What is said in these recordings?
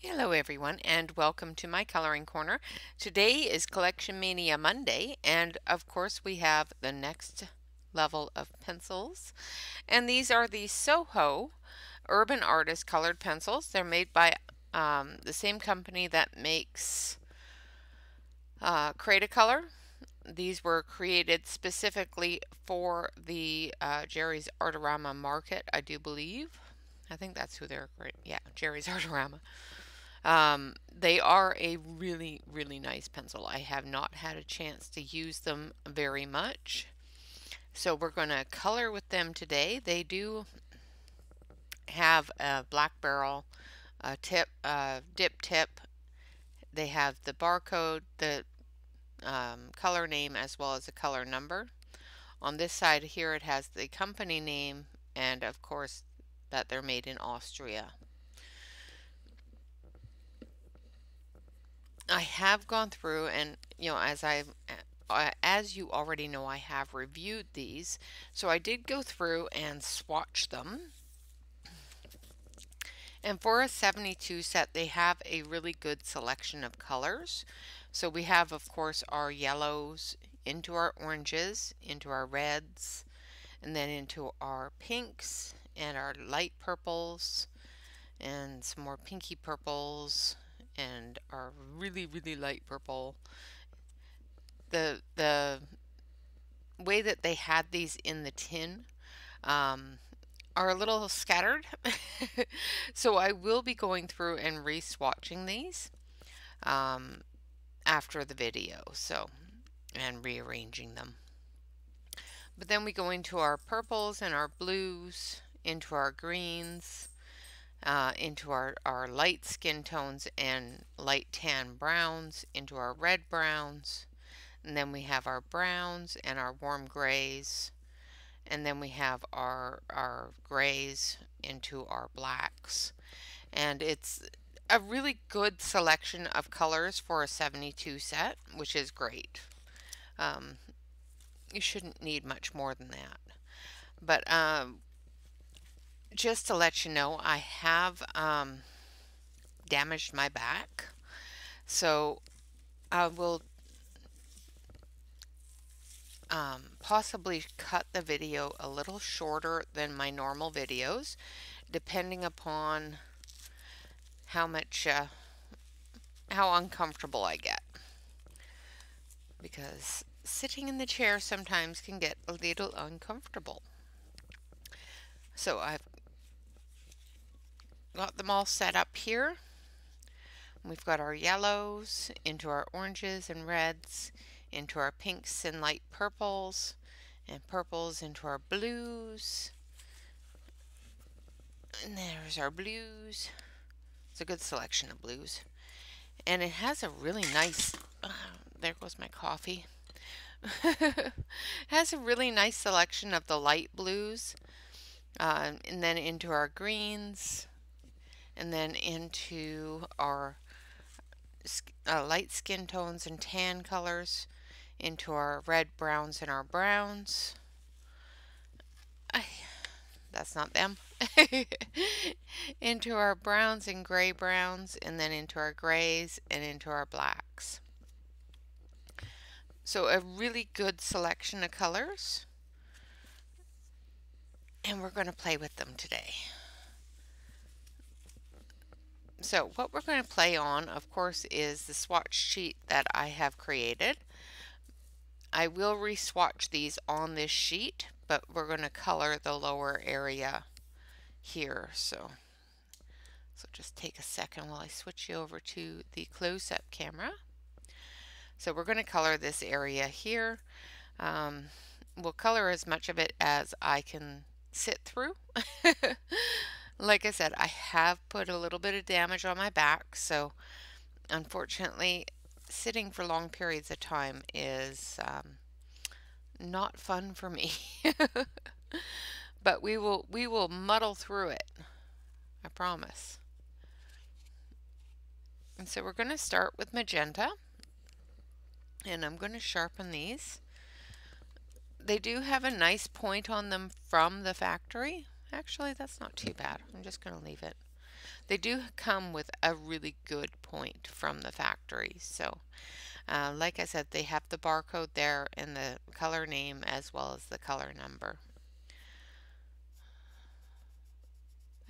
Hello everyone and welcome to my coloring corner. Today is Collection Mania Monday and of course we have the next level of pencils, and these are the Soho Urban Artist Colored Pencils. They're made by the same company that makes Cretacolor. These were created specifically for the Jerry's Artorama market, I do believe. I think that's who they're great. Yeah, Jerry's Artorama. They are a really, really nice pencil. I have not had a chance to use them very much, so we're going to color with them today. They do have a black barrel, a tip, dip tip. They have the barcode, the color name, as well as a color number. On this side here it has the company name and of course that they're made in Austria. I have gone through and, you know, as you already know, I have reviewed these, so I did go through and swatch them. And for a 72 set, they have a really good selection of colors. So we have, of course, our yellows into our oranges, into our reds, and then into our pinks and our light purples and some more pinky purples and our really, really light purple. The way that they had these in the tin are a little scattered. So I will be going through and re-swatching these after the video, so, and rearranging them. But then we go into our purples and our blues, into our greens, into our light skin tones and light tan browns, into our red browns, and then we have our browns and our warm grays, and then we have our grays into our blacks. And it's a really good selection of colors for a 72 set, which is great. You shouldn't need much more than that. But just to let you know, I have damaged my back, so I will possibly cut the video a little shorter than my normal videos, depending upon how much, how uncomfortable I get, because sitting in the chair sometimes can get a little uncomfortable. So I've got them all set up here. We've got our yellows into our oranges and reds, into our pinks and light purples, and purples into our blues. And there's our blues. It's a good selection of blues. And it has a really nice, there goes my coffee. It has a really nice selection of the light blues, and then into our greens, and then into our light skin tones and tan colors, into our red browns and our browns. That's not them. Into our browns and gray browns, and then into our grays and into our blacks. So a really good selection of colors, and we're going to play with them today. So what we're going to play on, of course, is the swatch sheet that I have created. I will re-swatch these on this sheet, but we're going to color the lower area here. So just take a second while I switch you over to the close-up camera. So we're going to color this area here. We'll color as much of it as I can sit through. Like I said, I have put a little bit of damage on my back, so unfortunately sitting for long periods of time is not fun for me. But we will muddle through it, I promise. And so we're going to start with magenta. and I'm going to sharpen these. They do have a nice point on them from the factory. Actually, that's not too bad. I'm just going to leave it. They do come with a really good point from the factory. So like I said, they have the barcode there and the color name as well as the color number.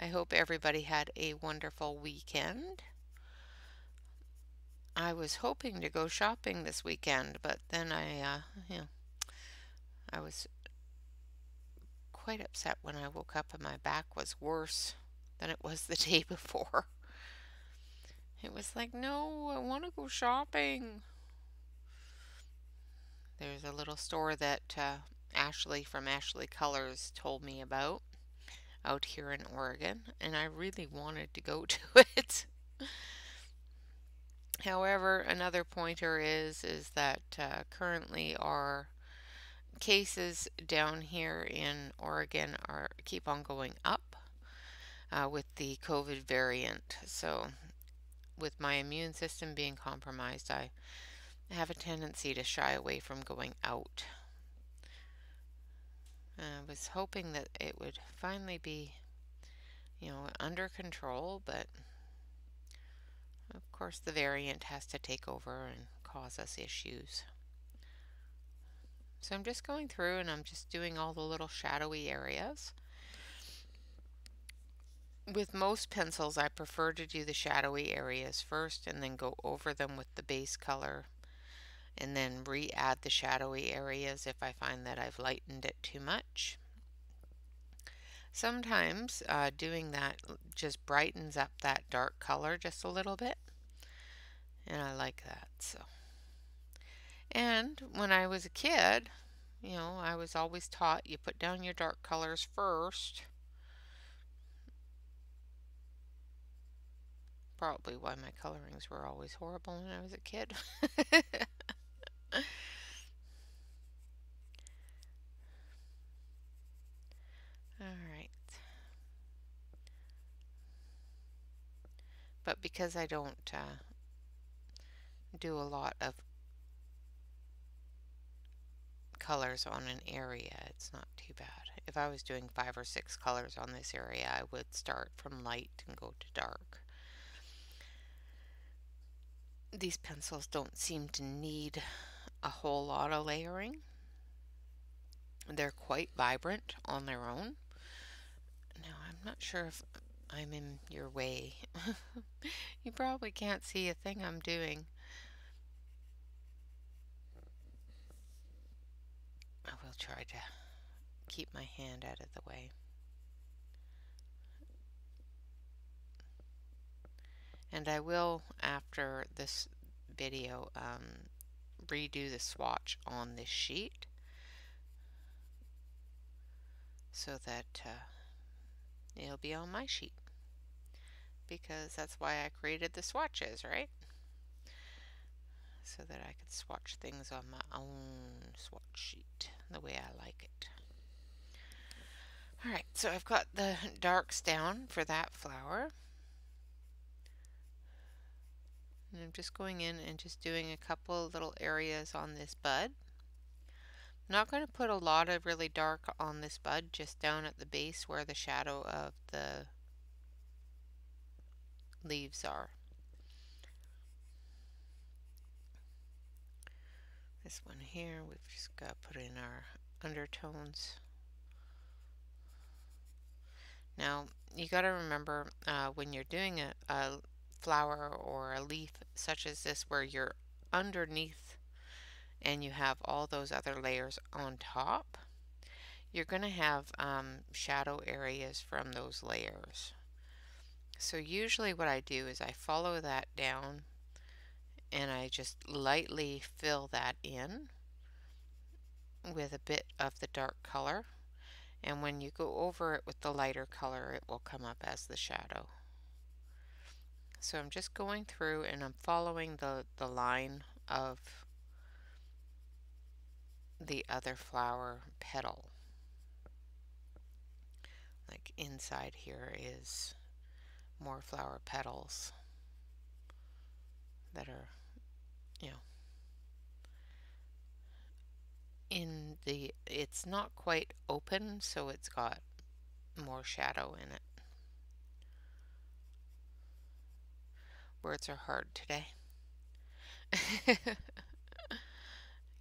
I hope everybody had a wonderful weekend. I was hoping to go shopping this weekend, but then I was quite upset when I woke up and my back was worse than it was the day before. It was like, no, I want to go shopping. There's a little store that Ashley from Ashley Colors told me about out here in Oregon, and I really wanted to go to it. However, another pointer is that currently our cases down here in Oregon keep on going up with the COVID variant. So with my immune system being compromised, I have a tendency to shy away from going out. I was hoping that it would finally be, you know, under control, but of course the variant has to take over and cause us issues. So I'm just going through and I'm just doing all the little shadowy areas. With most pencils, I prefer to do the shadowy areas first and then go over them with the base color and then re-add the shadowy areas if I find that I've lightened it too much. Sometimes doing that just brightens up that dark color just a little bit, and I like that. So, and when I was a kid, you know, I was always taught you put down your dark colors first. Probably why my colorings were always horrible when I was a kid. Alright. But because I don't do a lot of colors on an area, it's not too bad. If I was doing 5 or 6 colors on this area, I would start from light and go to dark. These pencils don't seem to need a whole lot of layering. They're quite vibrant on their own. Now, I'm not sure if I'm in your way. You probably can't see a thing I'm doing. I will try to keep my hand out of the way. And I will, after this video, redo the swatch on this sheet so that it'll be on my sheet, because that's why I created the swatches, right? So that I could swatch things on my own swatch sheet the way I like it. Alright, so I've got the darks down for that flower. And I'm just going in and just doing a couple little areas on this bud. I'm not going to put a lot of really dark on this bud, just down at the base where the shadow of the leaves are. This one here, we've just got to put in our undertones. Now, you got to remember when you're doing a flower or a leaf such as this where you're underneath and you have all those other layers on top, you're going to have shadow areas from those layers. So usually what I do is I follow that down and I just lightly fill that in with a bit of the dark color, and when you go over it with the lighter color it will come up as the shadow. So I'm just going through and I'm following the line of the other flower petal. Like inside here is more flower petals that are, you know, in the, it's not quite open, so it's got more shadow in it. Words are hard today.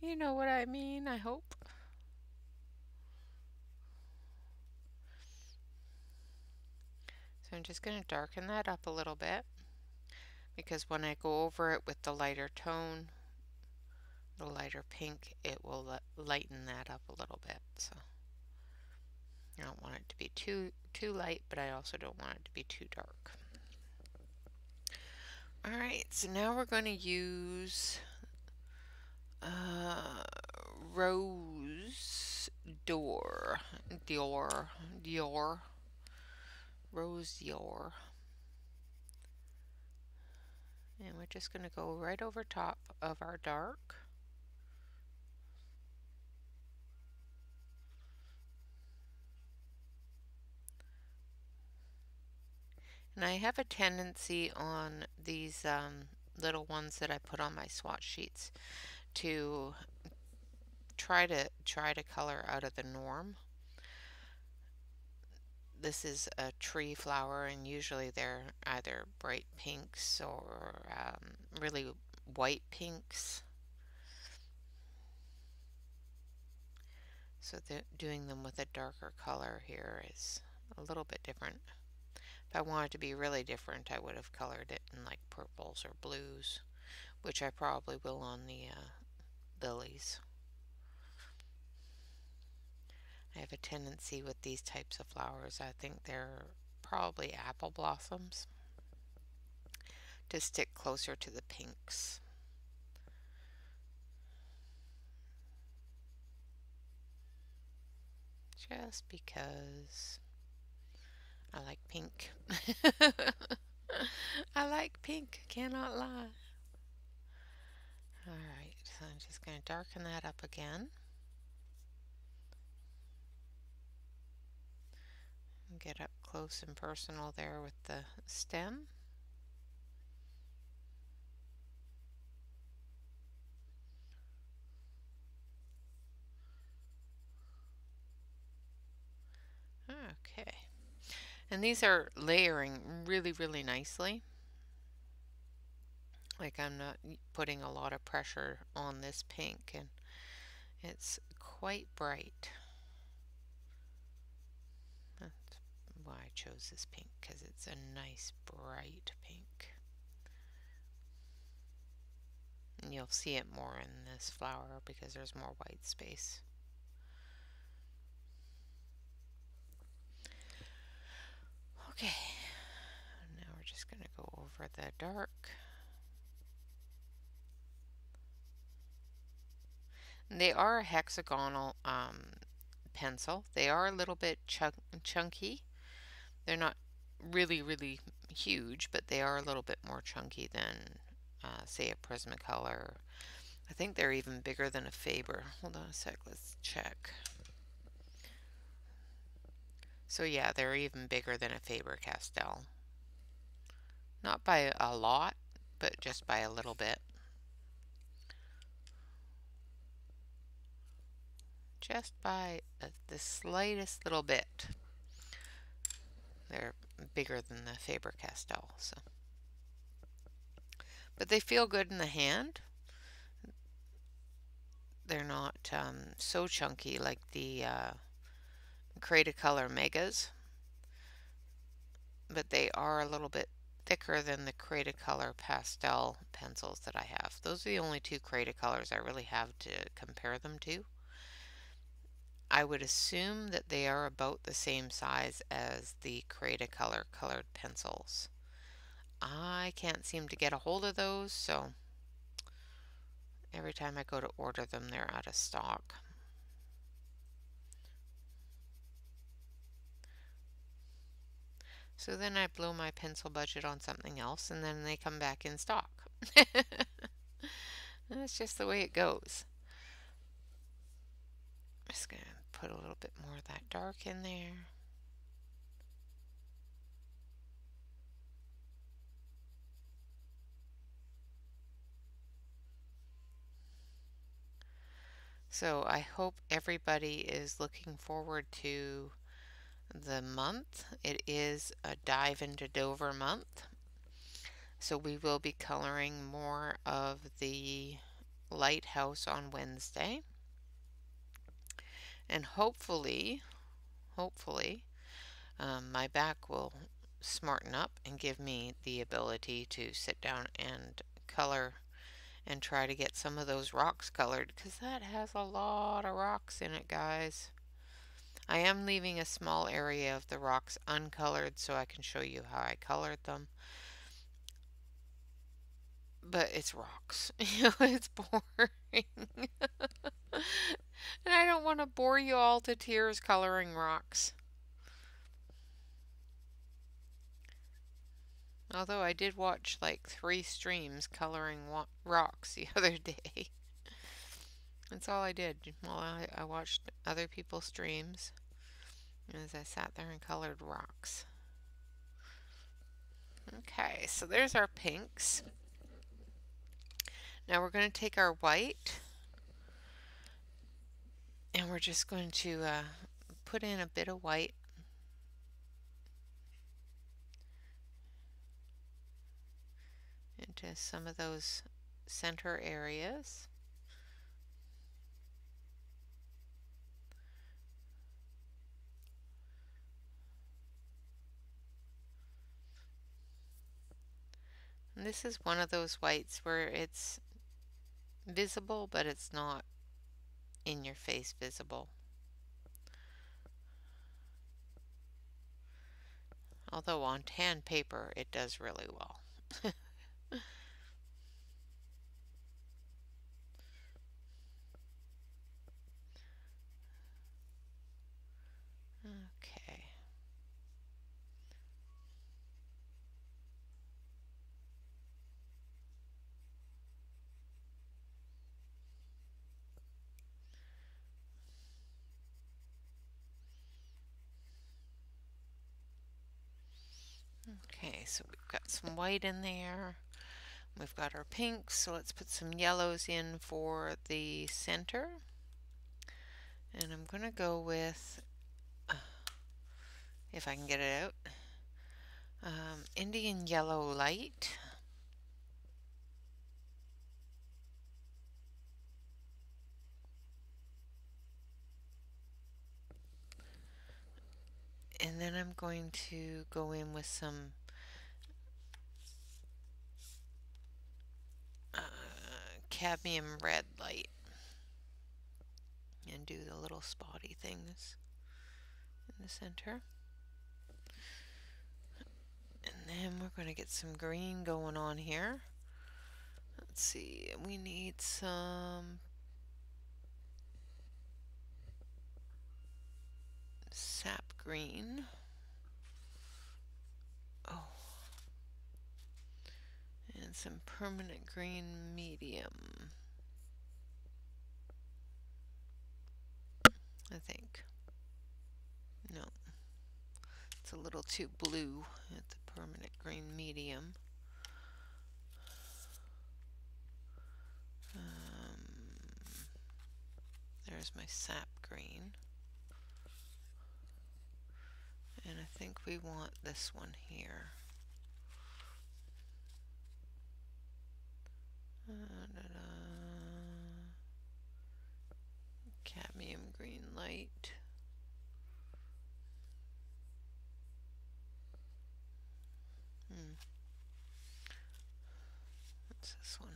You know what I mean, I hope. So I'm just going to darken that up a little bit, because when I go over it with the lighter tone, the lighter pink, it will lighten that up a little bit. So I don't want it to be too light, but I also don't want it to be too dark. All right, so now we're going to use Rose Dior. Rose Dior. And we're just going to go right over top of our dark. And I have a tendency on these little ones that I put on my swatch sheets to try to color out of the norm. This is a tree flower, and usually they're either bright pinks or really white pinks. So doing them with a darker color here is a little bit different. If I wanted to be really different, I would have colored it in like purples or blues, which I probably will on the lilies. I have a tendency with these types of flowers, I think they're probably apple blossoms, to stick closer to the pinks. Just because I like pink. I like pink, cannot lie. All right, so I'm just going to darken that up again. Get up close and personal there with the stem. Okay, and these are layering really, really nicely. Like, I'm not putting a lot of pressure on this pink, and it's quite bright. I chose this pink because it's a nice bright pink, and you'll see it more in this flower because there's more white space. Okay, now we're just going to go over the dark. And they are a hexagonal pencil. They are a little bit chunky. They're not really, really huge, but they are a little bit more chunky than, say, a Prismacolor. I think they're even bigger than a Faber. Hold on a sec, let's check. So yeah, they're even bigger than a Faber-Castell. Not by a lot, but just by a little bit. Just by the slightest little bit. They're bigger than the Faber-Castell, so. But they feel good in the hand. They're not so chunky like the Cretacolor Megas, but they are a little bit thicker than the Cretacolor Pastel pencils that I have. Those are the only two Cretacolors I really have to compare them to. I would assume that they are about the same size as the Cretacolor colored pencils. I can't seem to get a hold of those, so every time I go to order them, they're out of stock. So then I blow my pencil budget on something else, and then they come back in stock. That's just the way it goes. I'm just going to put a little bit more of that dark in there. So I hope everybody is looking forward to the month. It is a dive into Dover month. So we will be coloring more of the lighthouse on Wednesday. And hopefully, my back will smarten up and give me the ability to sit down and color and try to get some of those rocks colored, because that has a lot of rocks in it, guys. I am leaving a small area of the rocks uncolored so I can show you how I colored them. But it's rocks. You know, it's boring. And I don't want to bore you all to tears coloring rocks. Although I did watch like 3 streams coloring rocks the other day. That's all I did. Well, I watched other people's streams as I sat there and colored rocks. Okay, so there's our pinks. Now we're going to take our white and we're just going to put in a bit of white. Into some of those center areas. And this is one of those whites where it's visible, but it's not in your face visible. Although on tan paper, it does really well. Okay. Okay, so we've got some white in there. We've got our pinks, so let's put some yellows in for the center. And I'm going to go with, if I can get it out, Indian Yellow Light. And then I'm going to go in with some Cadmium Red Light and do the little spotty things in the center. And then we're going to get some green going on here. Let's see, we need some Sap Green. Oh. And some Permanent Green Medium, I think. No, it's a little too blue at the Permanent Green Medium. There's my Sap Green. And I think we want this one here. Cadmium Green Light. What's this one?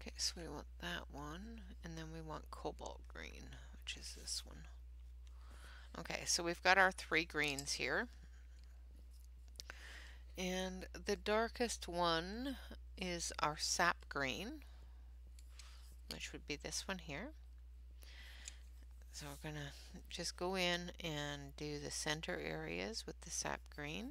Okay, so we want that one, and then we want Cobalt Green, which is this one. Okay, so we've got our 3 greens here. And the darkest one is our Sap Green, which would be this one here. So we're going to just go in and do the center areas with the Sap Green.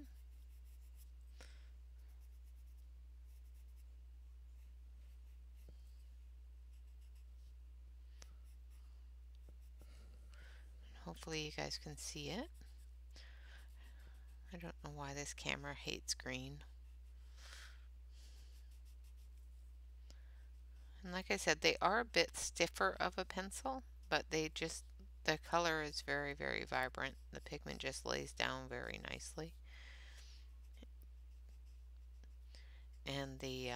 And hopefully you guys can see it. I don't know why this camera hates green. And like I said, they are a bit stiffer of a pencil, but they just, the color is very, very vibrant. The pigment just lays down very nicely. And the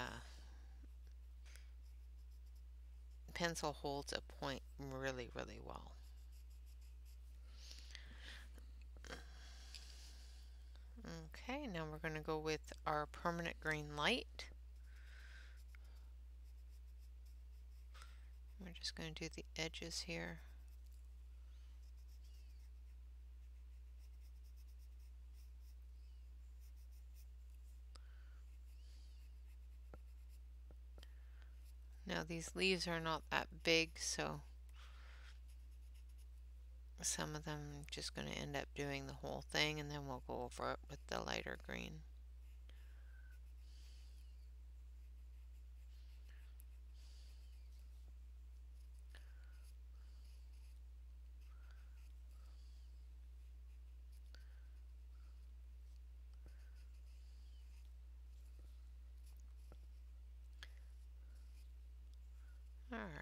pencil holds a point really, really well. Okay, now we're going to go with our Permanent Green Light. We're just going to do the edges here. Now these leaves are not that big, so some of them I'm just going to end up doing the whole thing, and then we'll go over it with the lighter green.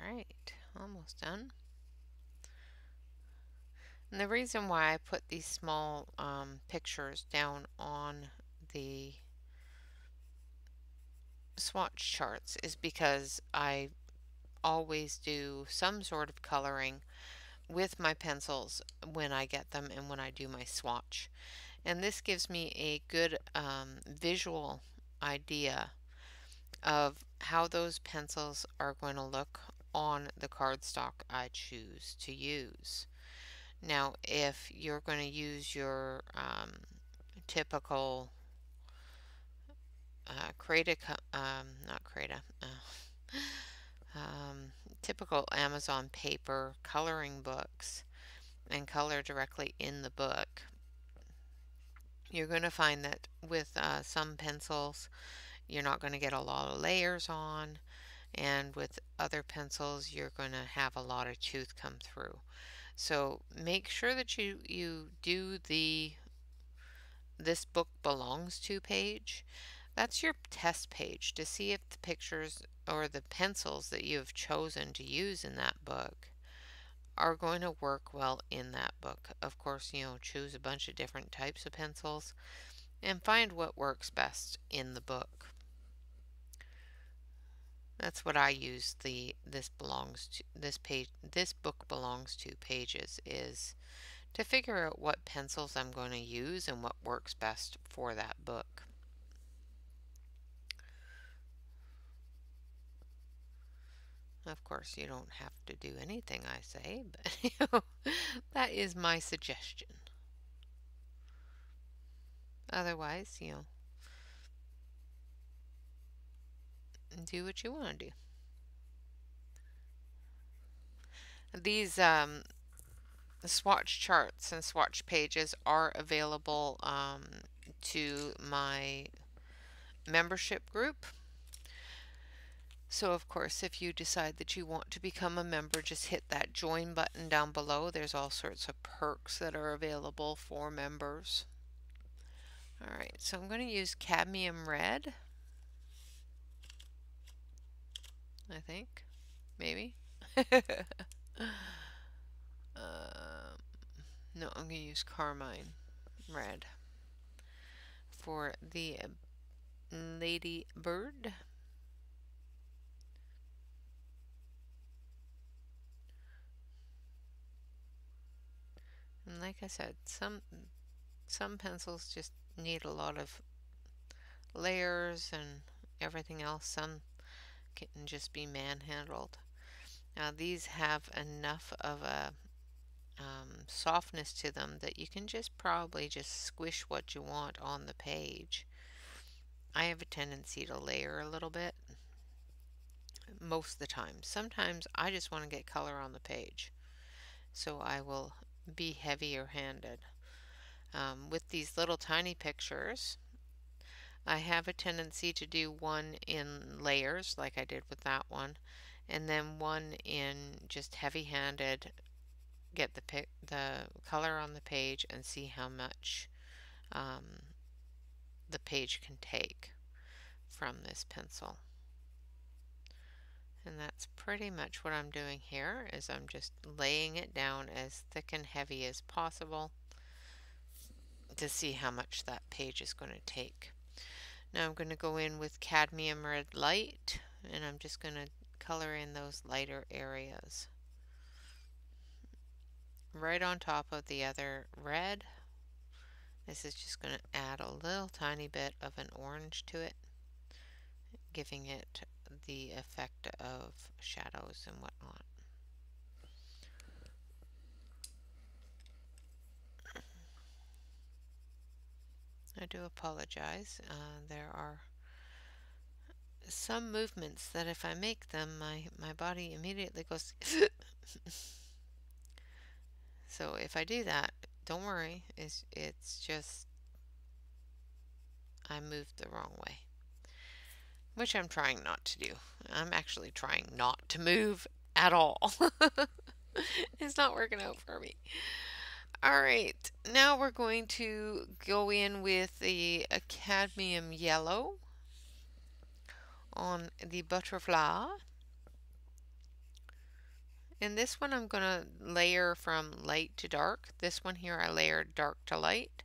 Alright, almost done. And the reason why I put these small pictures down on the swatch charts is because I always do some sort of coloring with my pencils when I get them and when I do my swatch. And this gives me a good visual idea of how those pencils are going to look on the cardstock I choose to use. Now, if you're going to use your typical typical Amazon paper coloring books and color directly in the book, you're going to find that with some pencils, you're not going to get a lot of layers on, and with other pencils, you're going to have a lot of tooth come through. So make sure that you do the This Book Belongs To page. That's your test page to see if the pictures or the pencils that you have chosen to use in that book are going to work well in that book. Of course, you know, choose a bunch of different types of pencils and find what works best in the book. That's what I use the This Book Belongs To pages is to figure out what pencils I'm going to use and what works best for that book. Of course, you don't have to do anything I say, but you know, that is my suggestion. Otherwise, you know, do what you want to do. These swatch charts and swatch pages are available to my membership group. So of course, if you decide that you want to become a member, just hit that join button down below. There's all sorts of perks that are available for members. Alright, so I'm going to use Cadmium Red, I think, maybe. No, I'm going to use Carmine Red for the Lady Bird. And like I said, some pencils just need a lot of layers and everything else. Some can just be manhandled. Now these have enough of a softness to them that you can just probably just squish what you want on the page. I have a tendency to layer a little bit most of the time. Sometimes I just want to get color on the page, so I will be heavier handed. With these little tiny pictures, I have a tendency to do one in layers, like I did with that one, and then one in just heavy-handed, get the color on the page and see how much the page can take from this pencil. and that's pretty much what I'm doing here, is I'm just laying it down as thick and heavy as possible to see how much that page is going to take. Now I'm going to go in with cadmium red light, and I'm just going to color in those lighter areas right on top of the other red. This is just going to add a little tiny bit of an orange to it, giving it the effect of shadows and whatnot. I do apologize. There are some movements that if I make them, my body immediately goes so if I do that, don't worry, it's just I moved the wrong way, which I'm trying not to do. I'm actually trying not to move at all. It's not working out for me. Alright, now we're going to go in with the cadmium yellow on the butterfly. And this one I'm going to layer from light to dark. This one here I layered dark to light.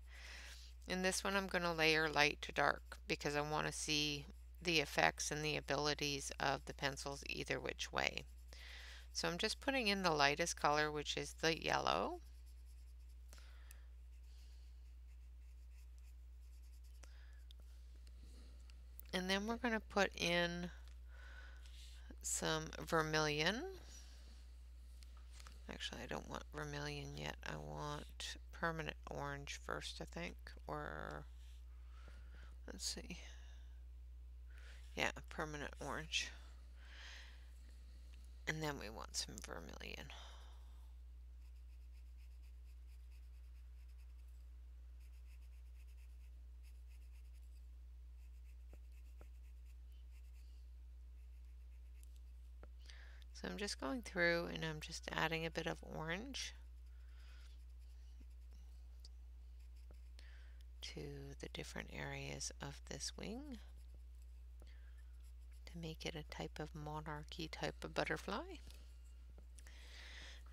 And this one I'm going to layer light to dark because I want to see the effects and the abilities of the pencils either which way. So I'm just putting in the lightest color, which is the yellow. And then we're going to put in some vermilion. Actually, I don't want vermilion yet. I want permanent orange first, I think. Or, let's see. Yeah, permanent orange. And then we want some vermilion. So I'm just going through and I'm just adding a bit of orange to the different areas of this wing to make it a type of monarchy type of butterfly.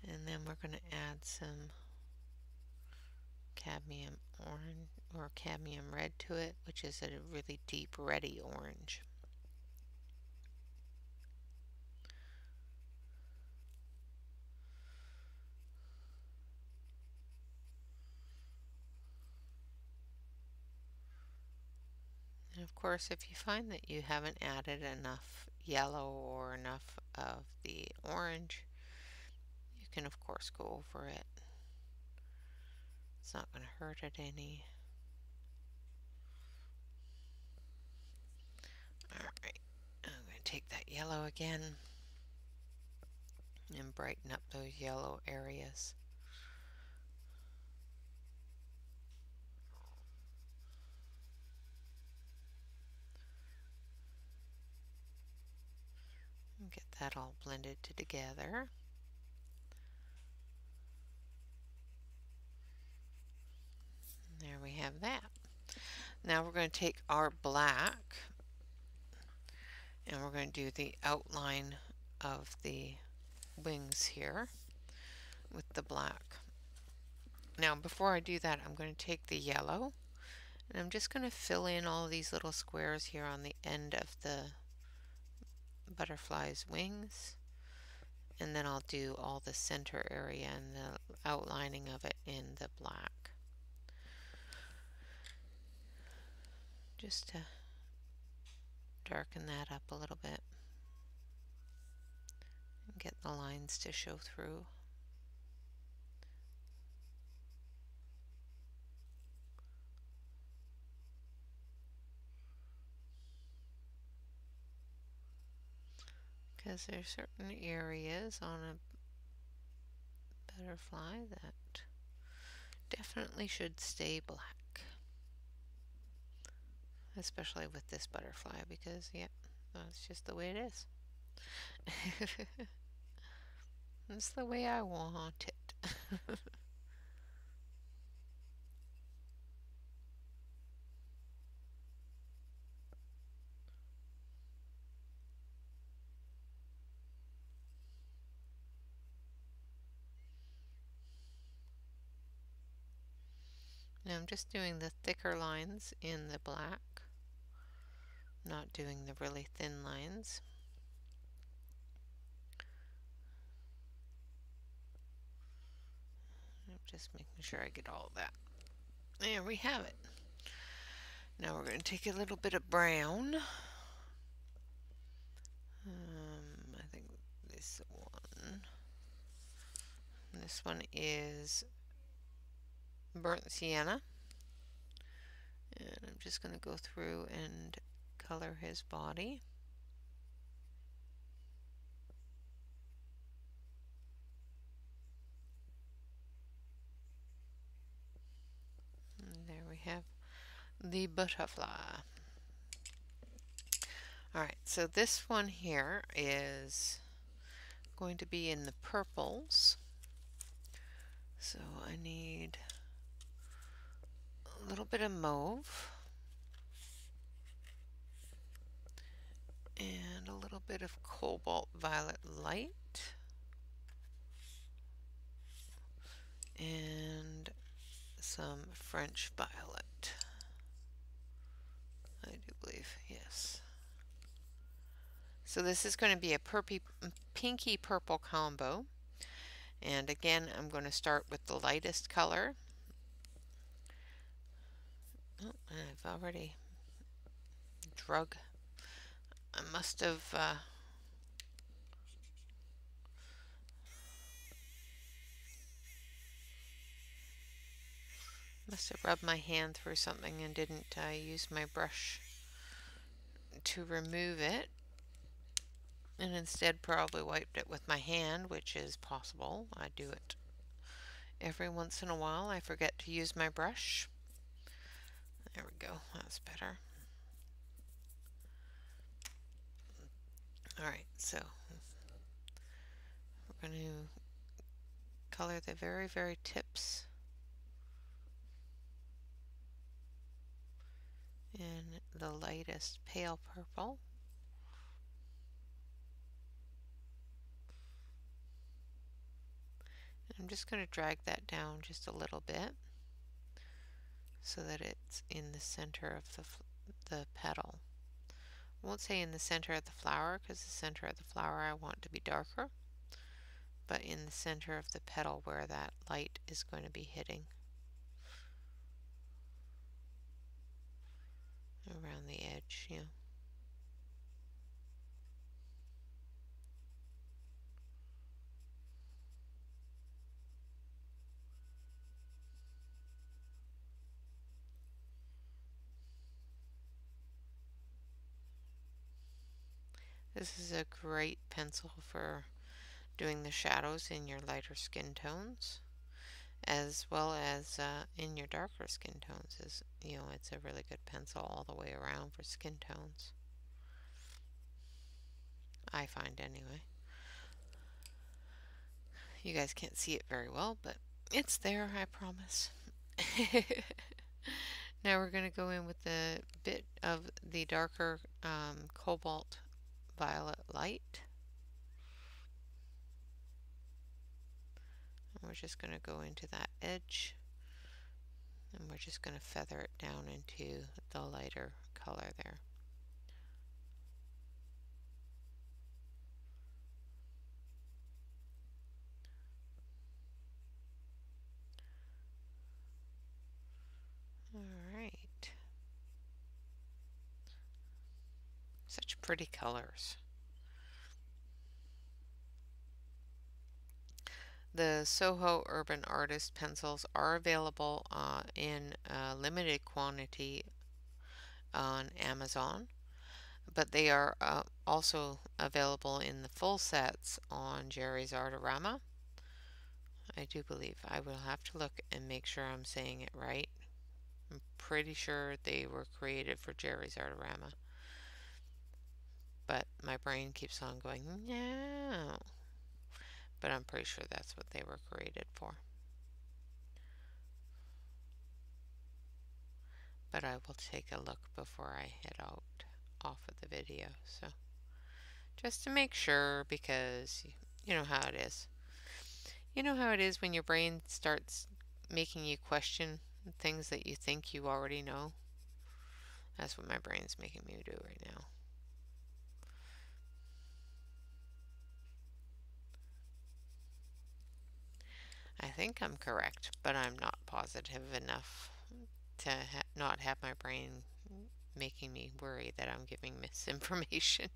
And then we're going to add some cadmium orange or cadmium red to it, which is a really deep reddy orange. Of course, if you find that you haven't added enough yellow or enough of the orange, you can of course go over it. It's not going to hurt it any. Alright, I'm going to take that yellow again and brighten up those yellow areas. Get that all blended together. And there we have that. Now we're going to take our black and we're going to do the outline of the wings here with the black. Now before I do that, I'm going to take the yellow and I'm just going to fill in all these little squares here on the end of the butterfly's wings, and then I'll do all the center area and the outlining of it in the black, just to darken that up a little bit and get the lines to show through. Because there's certain areas on a butterfly that definitely should stay black, especially with this butterfly, because yeah, that's just the way it is. That's the way I want it. Now I'm just doing the thicker lines in the black, not doing the really thin lines. I'm just making sure I get all that. There we have it. Now we're going to take a little bit of brown. I think this one is Burnt Sienna, and I'm just going to go through and color his body. And there we have the butterfly. All right, so this one here is going to be in the purples. So I need a little bit of mauve and a little bit of Cobalt Violet Light and some French Violet, I do believe, yes. So this is going to be a pinky purple combo, and again I'm going to start with the lightest color. Oh, I've already drug. I must have rubbed my hand through something and didn't use my brush to remove it, and instead probably wiped it with my hand, which is possible. I do it every once in a while. I forget to use my brush. There we go, that's better. Alright, so we're going to color the very, very tips in the lightest pale purple. And I'm just going to drag that down just a little bit so that it's in the center of the petal. I won't say in the center of the flower, because the center of the flower I want to be darker, but in the center of the petal where that light is going to be hitting, around the edge, yeah. This is a great pencil for doing the shadows in your lighter skin tones, as well as in your darker skin tones. It's a really good pencil all the way around for skin tones, I find anyway. You guys can't see it very well, but it's there, I promise. Now we're going to go in with a bit of the darker Cobalt Violet Light. And we're just going to go into that edge, and we're just going to feather it down into the lighter color there. Such pretty colors. The Soho Urban Artist pencils are available in limited quantity on Amazon, but they are also available in the full sets on Jerry's Artorama. I do believe. I will have to look and make sure I'm saying it right. I'm pretty sure they were created for Jerry's Artorama, but my brain keeps on going, no. But I'm pretty sure that's what they were created for. But I will take a look before I head out off of the video. So just to make sure, because you know how it is. You know how it is when your brain starts making you question and things that you think you already know. That's what my brain's making me do right now. I think I'm correct, but I'm not positive enough to not have my brain making me worry that I'm giving misinformation.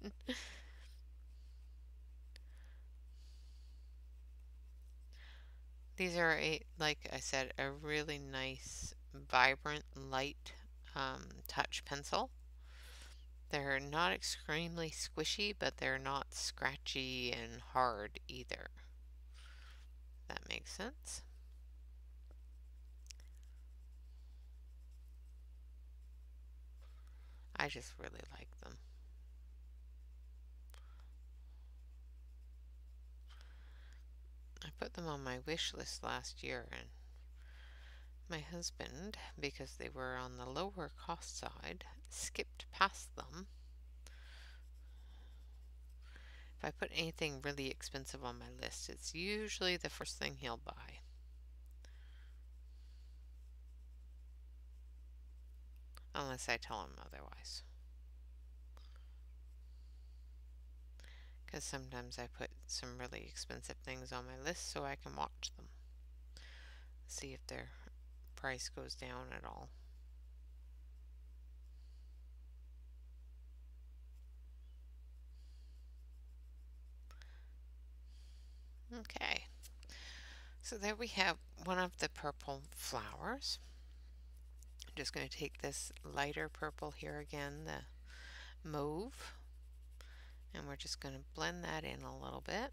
These are, like I said, a really nice, vibrant, light touch pencil. They're not extremely squishy, but they're not scratchy and hard either. That makes sense. I just really like them. I put them on my wish list last year, and my husband, because they were on the lower cost side, skipped past them. If I put anything really expensive on my list, it's usually the first thing he'll buy. Unless I tell him otherwise. Because sometimes I put some really expensive things on my list so I can watch them. See if their price goes down at all. Okay, so there we have one of the purple flowers. I'm just going to take this lighter purple here again, the mauve, and we're just going to blend that in a little bit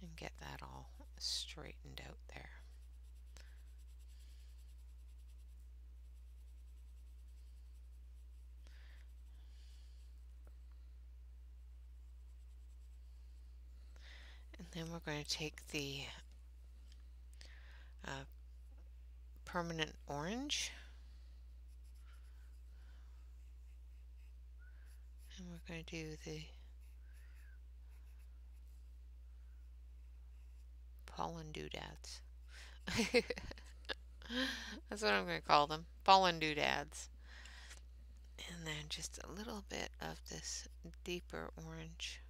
and get that all straightened out there. And then we're going to take the permanent orange, and we're going to do the pollen doodads. That's what I'm going to call them, pollen doodads. And then just a little bit of this deeper orange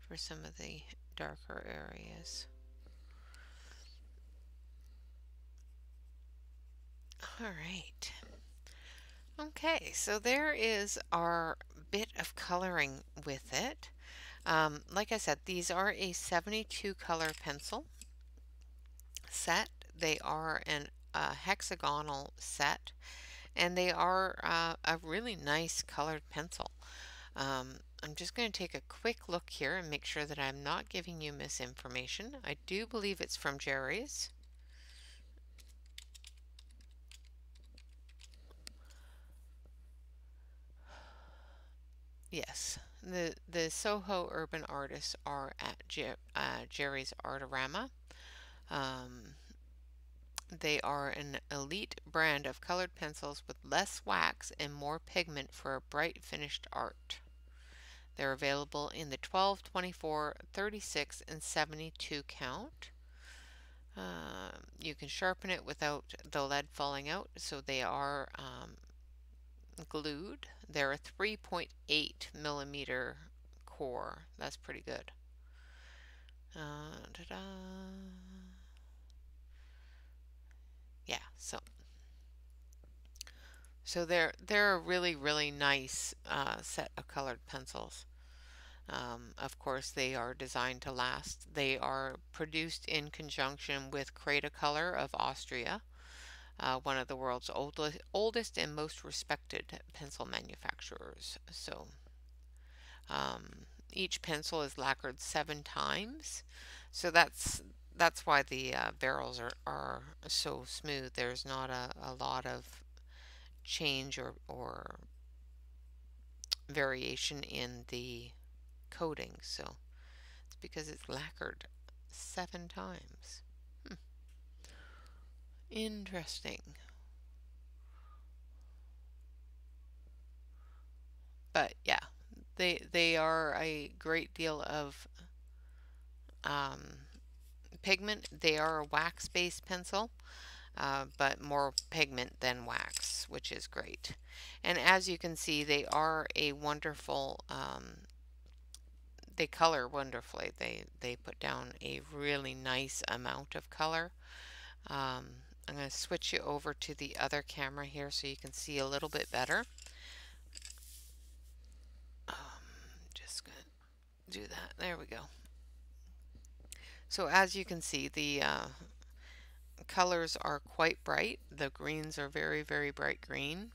for some of the darker areas. All right. Okay, so there is our bit of coloring with it. Like I said, these are a 72 color pencil set. They are a hexagonal set, and they are a really nice colored pencil. I'm just going to take a quick look here and make sure that I'm not giving you misinformation. I do believe it's from Jerry's. Yes, the Soho Urban Artists are at Jerry's Artorama. They are an elite brand of colored pencils with less wax and more pigment for a bright finished art. They're available in the 12, 24, 36, and 72 count. You can sharpen it without the lead falling out, so they are glued. They're a 3.8 millimeter core. That's pretty good. Yeah, so they're a really, really nice set of colored pencils. Of course, they are designed to last. They are produced in conjunction with Cretacolor of Austria, one of the world's oldest and most respected pencil manufacturers. So each pencil is lacquered 7 times. So that's why the barrels are so smooth. There's not a lot of change or variation in the coating, so it's because it's lacquered 7 times. Interesting. But yeah, they are a great deal of pigment. They are a wax-based pencil, but more pigment than wax, which is great. And as you can see, they are a wonderful, they color wonderfully. They put down a really nice amount of color. I'm going to switch you over to the other camera here so you can see a little bit better. Just going to do that. There we go. So as you can see, the colors are quite bright. The greens are very, very bright green.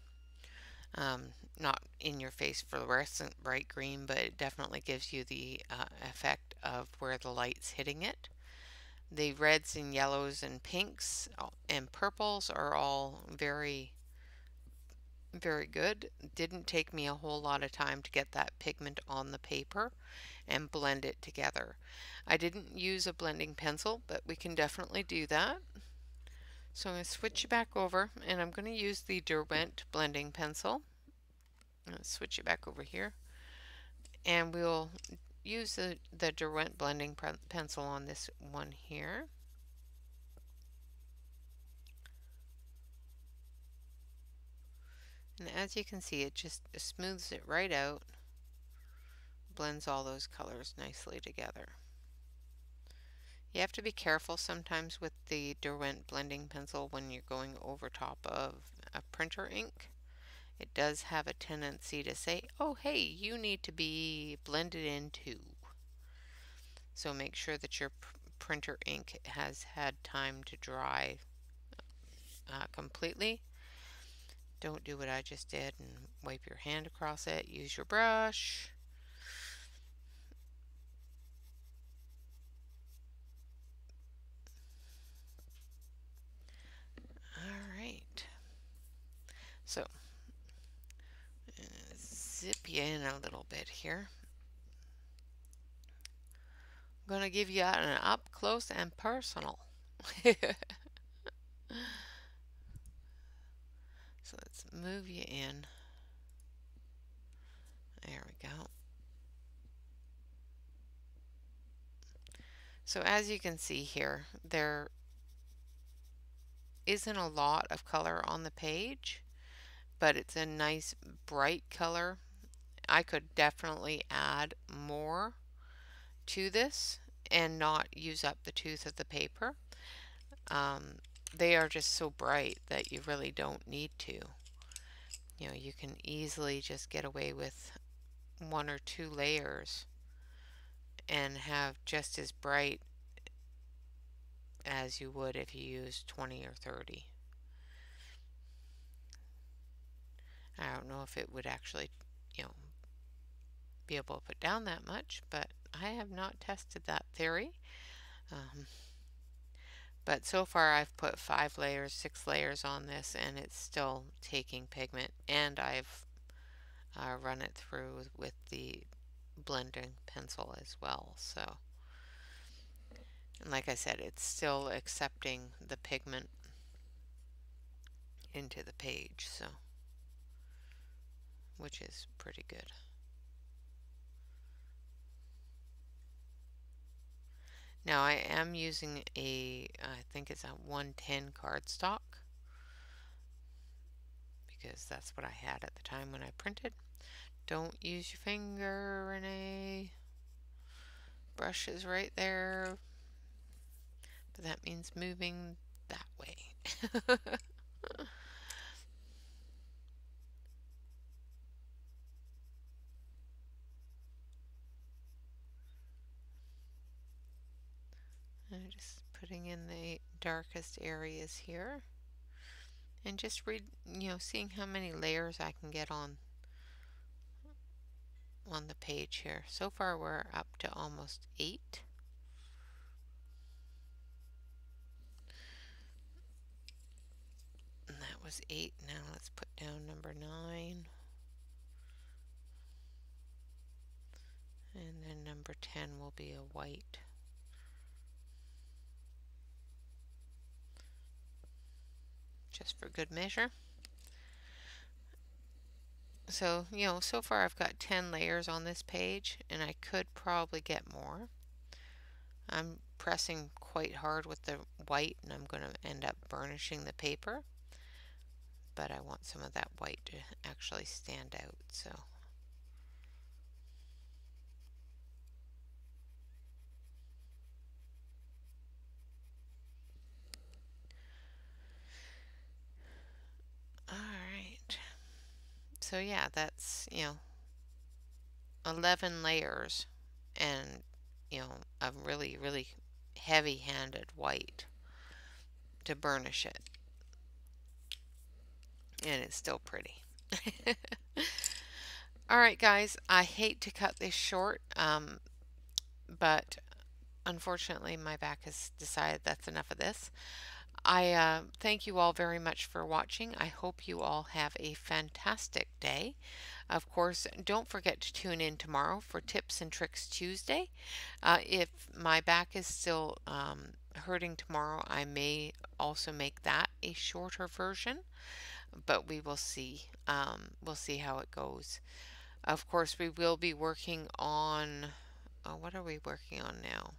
Not in your face fluorescent bright green, but it definitely gives you the effect of where the light's hitting it. The reds and yellows and pinks and purples are all very, very good. It didn't take me a whole lot of time to get that pigment on the paper and blend it together. I didn't use a blending pencil, but we can definitely do that. So I'm going to switch you back over, and I'm going to use the Derwent blending pencil. I'm going to switch you back over here, and we'll use the Derwent blending pencil on this one here. And as you can see, it just smooths it right out, blends all those colors nicely together. You have to be careful sometimes with the Derwent blending pencil when you're going over top of a printer ink. It does have a tendency to say, oh hey, you need to be blended in too. So make sure that your printer ink has had time to dry completely. Don't do what I just did and wipe your hand across it. Use your brush. All right. So zip you in a little bit here. I'm going to give you an up close and personal. So let's move you in. There we go. So as you can see here, there isn't a lot of color on the page, but it's a nice bright color. I could definitely add more to this and not use up the tooth of the paper. They are just so bright that you really don't need to. You know, you can easily just get away with one or two layers and have just as bright as you would if you used 20 or 30. I don't know if it would actually, you know, be able to put down that much, but I have not tested that theory. But so far I've put 5 layers, 6 layers on this, and it's still taking pigment, and I've run it through with the blending pencil as well. So, and like I said, it's still accepting the pigment into the page, so, which is pretty good. Now I am using a, I think it's a 110 cardstock, because that's what I had at the time when I printed. Don't use your finger, Renee. Brush is right there, but that means moving that way. I'm just putting in the darkest areas here, and just read, you know, seeing how many layers I can get on the page here. So far we're up to almost 8. And that was 8. Now let's put down number 9. And then number 10 will be a white. Just for good measure. So, you know, so far I've got 10 layers on this page, and I could probably get more. I'm pressing quite hard with the white, and I'm going to end up burnishing the paper, but I want some of that white to actually stand out. So all right, so yeah, that's, you know, 11 layers and, you know, a really, really heavy-handed white to burnish it, and it's still pretty. All right, guys, I hate to cut this short, but unfortunately my back has decided that's enough of this. I thank you all very much for watching. I hope you all have a fantastic day. Of course, don't forget to tune in tomorrow for Tips and Tricks Tuesday. If my back is still hurting tomorrow, I may also make that a shorter version, but we will see. We'll see how it goes. Of course, we will be working on, oh, what are we working on now?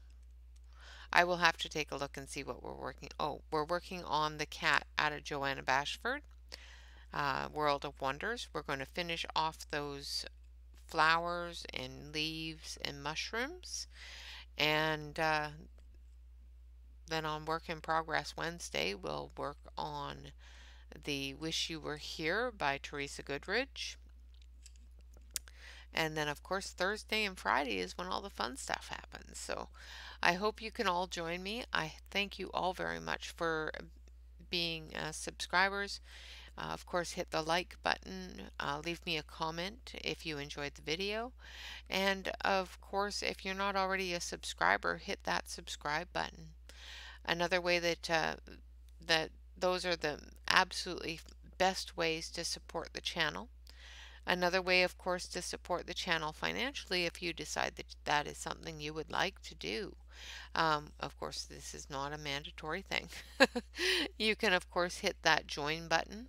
I will have to take a look and see what we're working. Oh, we're working on the cat out of Joanna Bashford, World of Wonders. We're going to finish off those flowers and leaves and mushrooms. And then on Work in Progress Wednesday, we'll work on the Wish You Were Here by Teresa Goodrich. And then, of course, Thursday and Friday is when all the fun stuff happens. So I hope you can all join me. I thank you all very much for being subscribers. Of course, hit the like button. Leave me a comment if you enjoyed the video. And, of course, if you're not already a subscriber, hit that subscribe button. Another way that, those are the absolutely best ways to support the channel. Another way, of course, to support the channel financially if you decide that that is something you would like to do. Of course, this is not a mandatory thing. You can, of course, hit that join button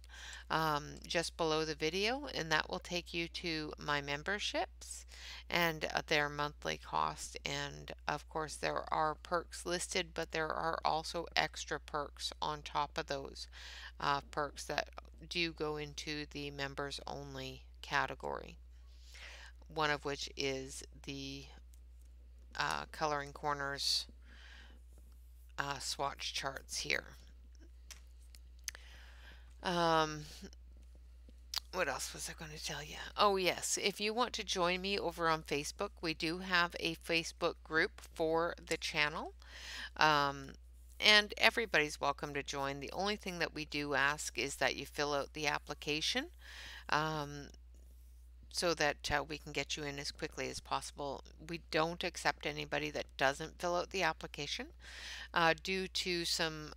just below the video, and that will take you to my memberships and their monthly cost. And, of course, there are perks listed, but there are also extra perks on top of those perks that do go into the members only category, one of which is the Coloring Corners swatch charts here. What else was I going to tell you? Oh yes, if you want to join me over on Facebook, we do have a Facebook group for the channel. And everybody's welcome to join. The only thing that we do ask is that you fill out the application so that we can get you in as quickly as possible. We don't accept anybody that doesn't fill out the application due to some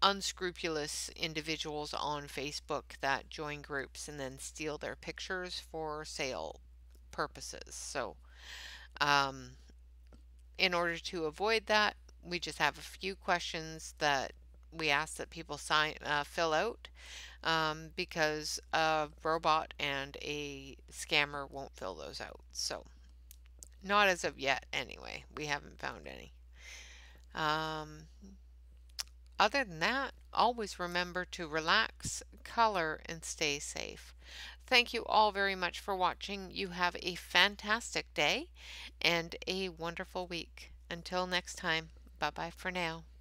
unscrupulous individuals on Facebook that join groups and then steal their pictures for sale purposes. So in order to avoid that, we just have a few questions that we ask that people sign, fill out, because a robot and a scammer won't fill those out. So, not as of yet anyway. We haven't found any. Other than that, always remember to relax, color, and stay safe. Thank you all very much for watching. You have a fantastic day and a wonderful week. Until next time. Bye-bye for now.